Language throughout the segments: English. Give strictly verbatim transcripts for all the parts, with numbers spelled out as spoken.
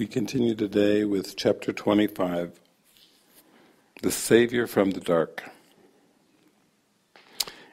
We continue today with Chapter twenty-five, The Saviour from the Dark.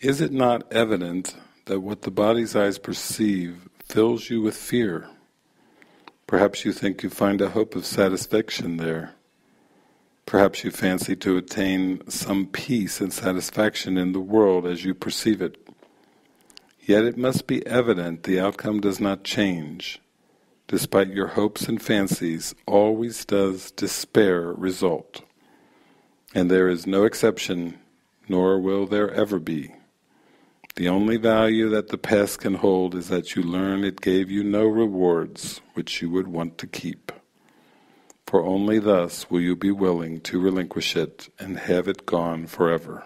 Is it not evident that what the body's eyes perceive fills you with fear? Perhaps you think you find a hope of satisfaction there. Perhaps you fancy to attain some peace and satisfaction in the world as you perceive it. Yet it must be evident the outcome does not change. Despite your hopes and fancies, always does despair result. And there is no exception, nor will there ever be. The only value that the past can hold is that you learn it gave you no rewards which you would want to keep. For only thus will you be willing to relinquish it and have it gone forever.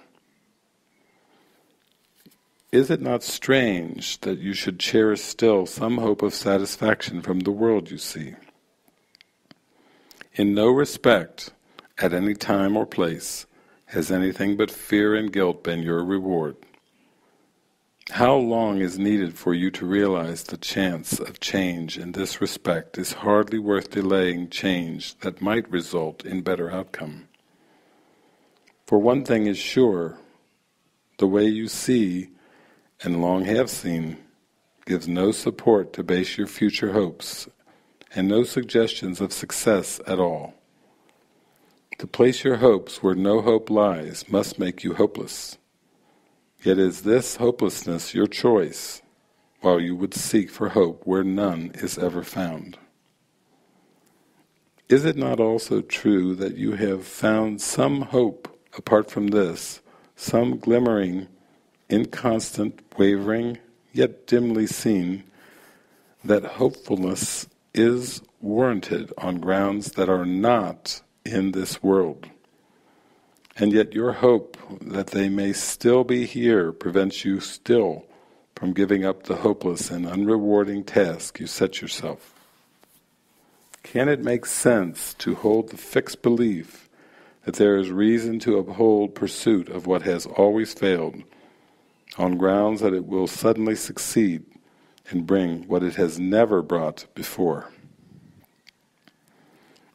Is it not strange that you should cherish still some hope of satisfaction from the world you see? In no respect, at any time or place, has anything but fear and guilt been your reward. How long is needed for you to realize the chance of change in this respect is hardly worth delaying change that might result in better outcome. For one thing is sure, the way you see and long have seen gives no support to base your future hopes and no suggestions of success at all. To place your hopes where no hope lies must make you hopeless. Yet is this hopelessness your choice, while you would seek for hope where none is ever found? Is it not also true that you have found some hope apart from this, some glimmering, inconstant, wavering, yet dimly seen, that hopefulness is warranted on grounds that are not in this world? And yet your hope that they may still be here prevents you still from giving up the hopeless and unrewarding task you set yourself. Can it make sense to hold the fixed belief that there is reason to uphold pursuit of what has always failed, on grounds that it will suddenly succeed and bring what it has never brought before?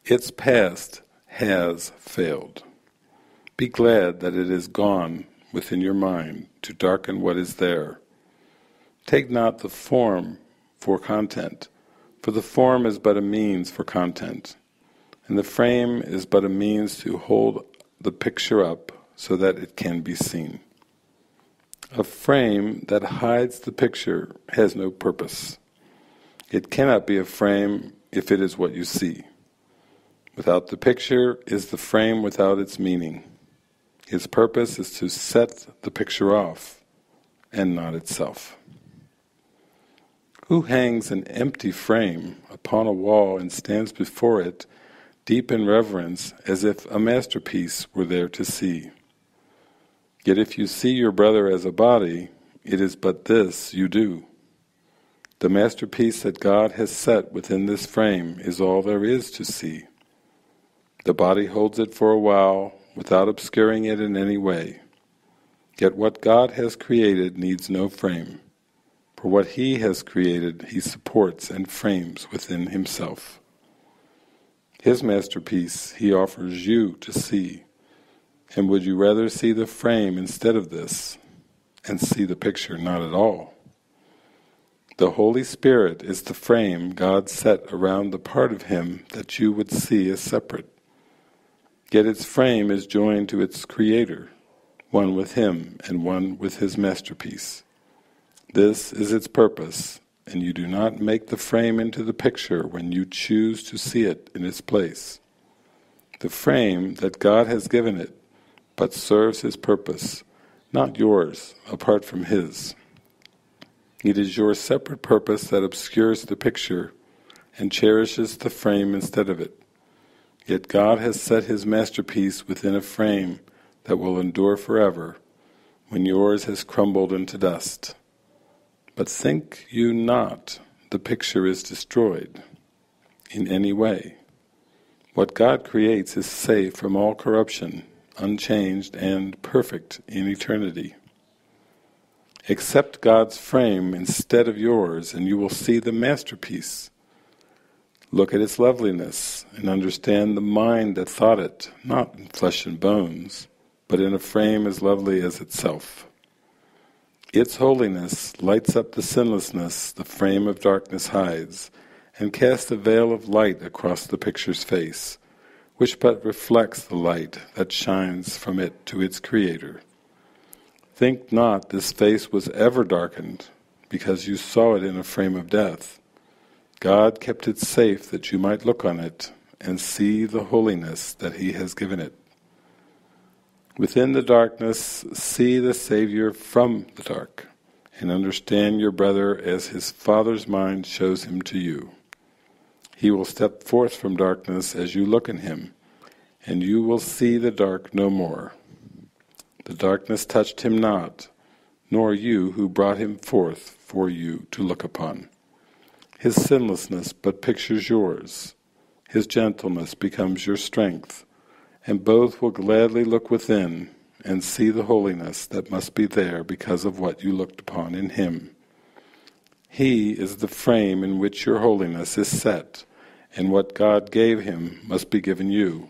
Its past has failed. Be glad that it is gone within your mind to darken what is there. Take not the form for content, for the form is but a means for content, and the frame is but a means to hold the picture up so that it can be seen. A frame that hides the picture has no purpose. It cannot be a frame if it is what you see. Without the picture is the frame without its meaning. Its purpose is to set the picture off, and not itself. Who hangs an empty frame upon a wall and stands before it, deep in reverence, as if a masterpiece were there to see? Yet if you see your brother as a body, it is but this you do. The masterpiece that God has set within this frame is all there is to see. The body holds it for a while without obscuring it in any way. Yet what God has created needs no frame, for what He has created He supports and frames within Himself. His masterpiece He offers you to see. And would you rather see the frame instead of this, and see the picture not at all? The Holy Spirit is the frame God set around the part of Him that you would see as separate. Yet its frame is joined to its Creator, one with Him and one with His masterpiece. This is its purpose, and you do not make the frame into the picture when you choose to see it in its place. The frame that God has given it but serves His purpose, not yours, apart from His. It is your separate purpose that obscures the picture and cherishes the frame instead of it. Yet God has set His masterpiece within a frame that will endure forever, when yours has crumbled into dust. But think you not the picture is destroyed in any way. What God creates is safe from all corruption, unchanged and perfect in eternity. Accept God's frame instead of yours, and you will see the masterpiece. Look at its loveliness and understand the mind that thought it, not in flesh and bones, but in a frame as lovely as itself. Its holiness lights up the sinlessness the frame of darkness hides, and casts a veil of light across the picture's face, which but reflects the light that shines from it to its Creator. Think not this face was ever darkened, because you saw it in a frame of death. God kept it safe that you might look on it and see the holiness that He has given it. Within the darkness, see the Saviour from the dark, and understand your brother as his Father's mind shows him to you. He will step forth from darkness as you look in Him, and you will see the dark no more. The darkness touched Him not, nor you who brought Him forth for you to look upon. His sinlessness but pictures yours, His gentleness becomes your strength, and both will gladly look within and see the holiness that must be there because of what you looked upon in Him. He is the frame in which your holiness is set, and what God gave Him must be given you.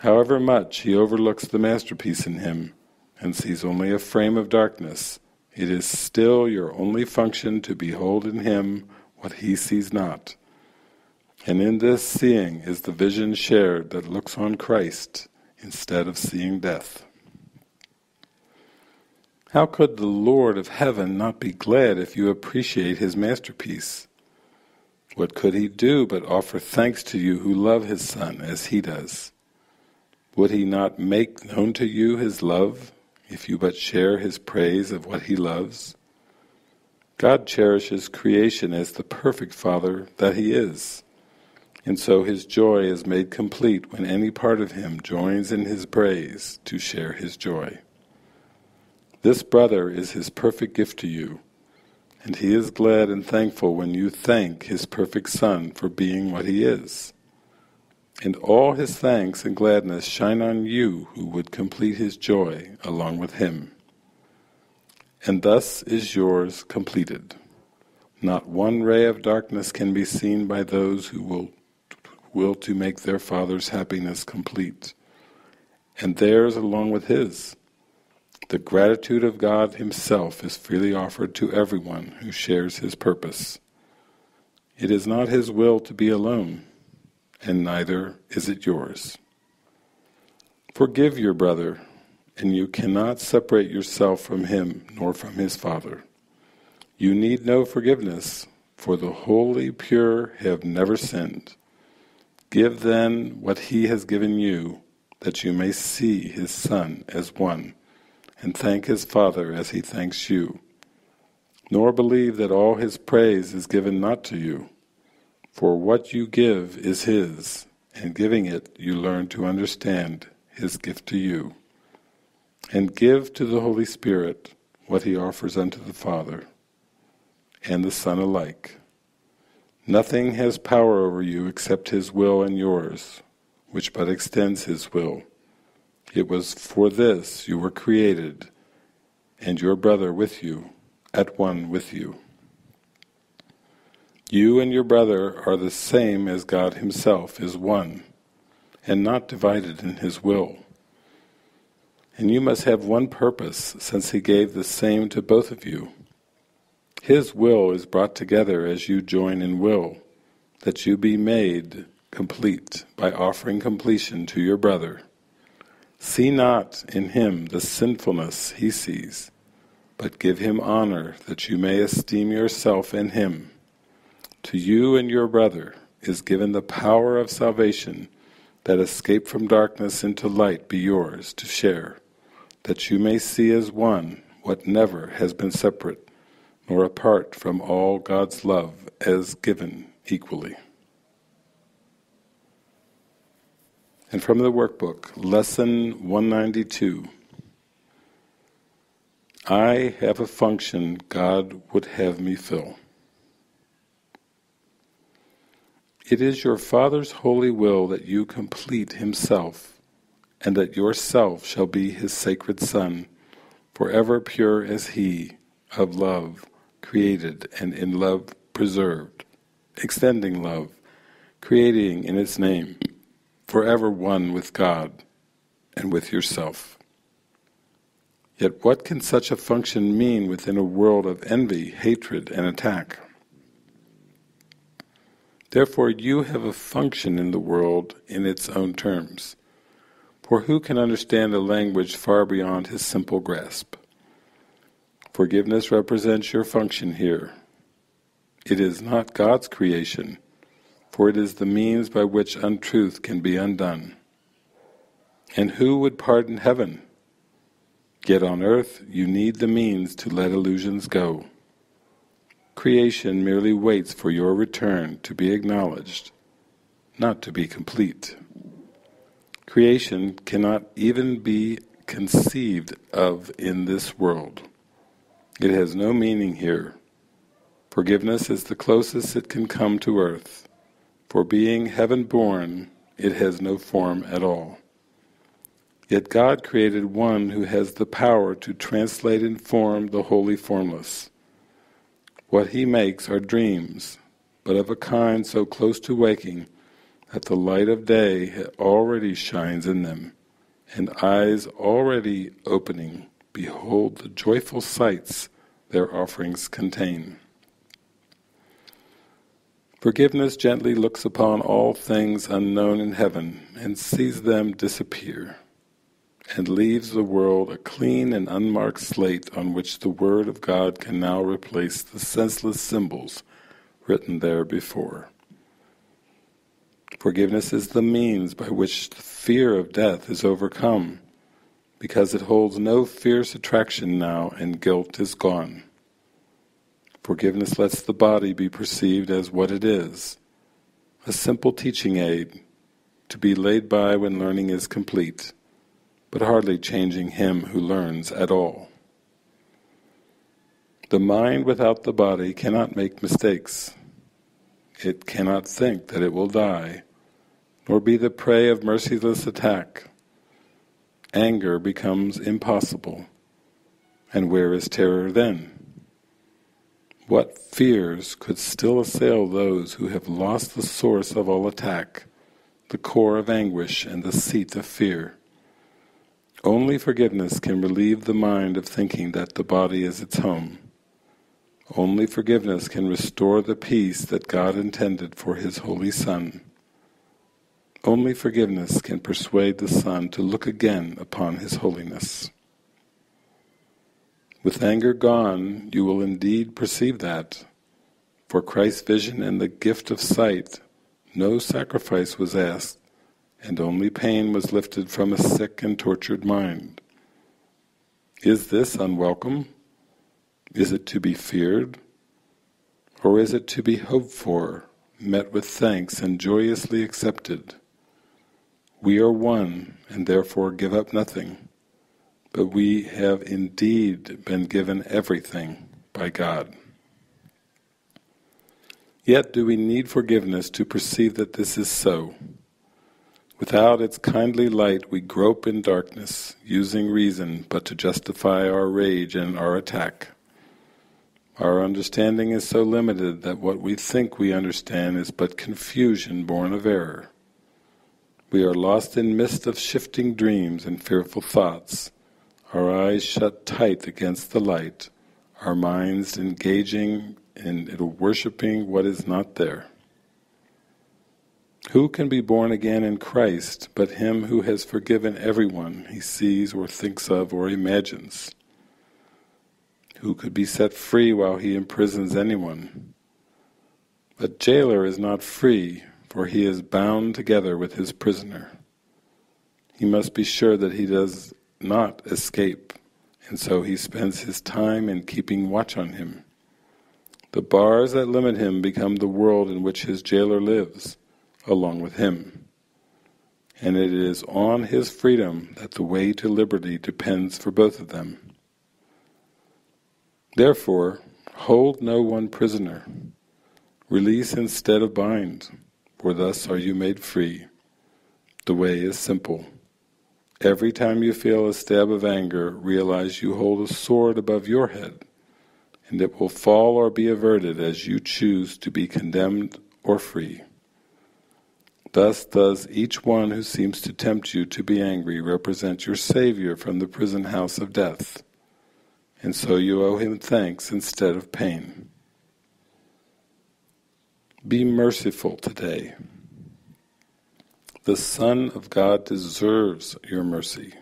However much He overlooks the masterpiece in Him and sees only a frame of darkness, it is still your only function to behold in Him what He sees not. And in this seeing is the vision shared that looks on Christ instead of seeing death. How could the Lord of heaven not be glad if you appreciate His masterpiece? What could He do but offer thanks to you who love His Son as He does? Would He not make known to you His love, if you but share His praise of what He loves? God cherishes creation as the perfect Father that He is, and so His joy is made complete when any part of Him joins in His praise to share His joy. This brother is His perfect gift to you, and He is glad and thankful when you thank His perfect Son for being what He is. And all His thanks and gladness shine on you who would complete His joy along with Him. And thus is yours completed. Not one ray of darkness can be seen by those who will, will to make their Father's happiness complete, and theirs along with His. The gratitude of God Himself is freely offered to everyone who shares His purpose. It is not His will to be alone, and neither is it yours. Forgive your brother, and you cannot separate yourself from him nor from his Father. You need no forgiveness, for the holy, pure have never sinned. Give then what He has given you, that you may see His Son as one, and thank His Father as He thanks you. Nor believe that all His praise is given not to you, for what you give is His, and giving it you learn to understand His gift to you. And give to the Holy Spirit what He offers unto the Father and the Son alike. Nothing has power over you except His will and yours, which but extends His will. It was for this you were created, and your brother with you, at one with you. You and your brother are the same as God Himself is one, and not divided in His will. And you must have one purpose, since He gave the same to both of you. His will is brought together as you join in will, that you be made complete by offering completion to your brother. See not in him the sinfulness he sees, but give him honor, that you may esteem yourself in him. To you and your brother is given the power of salvation, that escape from darkness into light be yours to share, that you may see as one what never has been separate, nor apart from all God's love as given equally. And from the workbook, Lesson one ninety-two. I have a function God would have me fill. It is your Father's holy will that you complete Himself, and that yourself shall be His sacred Son, forever pure as He, of love, created and in love preserved, extending love, creating in His name, forever one with God and with yourself. Yet what can such a function mean within a world of envy, hatred, and attack? Therefore you have a function in the world in its own terms. For who can understand a language far beyond his simple grasp? Forgiveness represents your function here. It is not God's creation, for it is the means by which untruth can be undone. And who would pardon heaven? Yet on earth you need the means to let illusions go. Creation merely waits for your return to be acknowledged, not to be complete. Creation cannot even be conceived of in this world. It has no meaning here. Forgiveness is the closest it can come to earth, for being heaven-born, it has no form at all. Yet God created one who has the power to translate in form the wholly formless. What He makes are dreams, but of a kind so close to waking that the light of day already shines in them, and eyes already opening, behold the joyful sights their offerings contain. Forgiveness gently looks upon all things unknown in heaven, and sees them disappear, and leaves the world a clean and unmarked slate on which the Word of God can now replace the senseless symbols written there before. Forgiveness is the means by which the fear of death is overcome, because it holds no fierce attraction now and guilt is gone. Forgiveness lets the body be perceived as what it is, a simple teaching aid to be laid by when learning is complete, but hardly changing him who learns at all. The mind without the body cannot make mistakes. It cannot think that it will die, nor be the prey of merciless attack. Anger becomes impossible, and where is terror then? What fears could still assail those who have lost the source of all attack, the core of anguish and the seat of fear? Only forgiveness can relieve the mind of thinking that the body is its home. Only forgiveness can restore the peace that God intended for His Holy Son. Only forgiveness can persuade the Son to look again upon His holiness. With anger gone, you will indeed perceive that, for Christ's vision and the gift of sight, no sacrifice was asked, and only pain was lifted from a sick and tortured mind. Is this unwelcome? Is it to be feared? Or is it to be hoped for, met with thanks and joyously accepted? We are one, and therefore give up nothing, but we have indeed been given everything by God. Yet do we need forgiveness to perceive that this is so. Without its kindly light we grope in darkness, using reason but to justify our rage and our attack. Our understanding is so limited that what we think we understand is but confusion born of error. We are lost in mist of shifting dreams and fearful thoughts, our eyes shut tight against the light, our minds engaging in worshipping what is not there. Who can be born again in Christ but him who has forgiven everyone he sees or thinks of or imagines? Who could be set free while he imprisons anyone? A jailer is not free, for he is bound together with his prisoner. He must be sure that he does not escape, and so he spends his time in keeping watch on him. The bars that limit him become the world in which his jailer lives, along with him. And it is on his freedom that the way to liberty depends for both of them. Therefore, hold no one prisoner. Release instead of bind, for thus are you made free. The way is simple. Every time you feel a stab of anger, realize you hold a sword above your head, and it will fall or be averted as you choose to be condemned or free. Thus does each one who seems to tempt you to be angry represent your Saviour from the prison house of death, and so you owe him thanks instead of pain. Be merciful today. The Son of God deserves your mercy.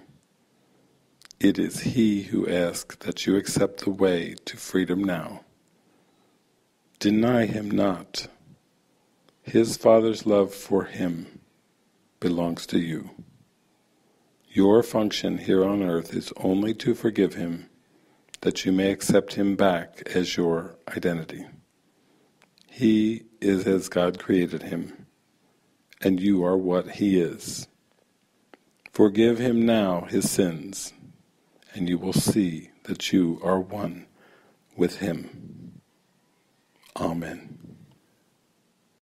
It is He who asks that you accept the way to freedom now. Deny Him not. His Father's love for Him belongs to you. Your function here on earth is only to forgive Him, that you may accept Him back as your identity. He is as God created Him, and you are what He is. Forgive Him now His sins, and you will see that you are one with Him. Amen.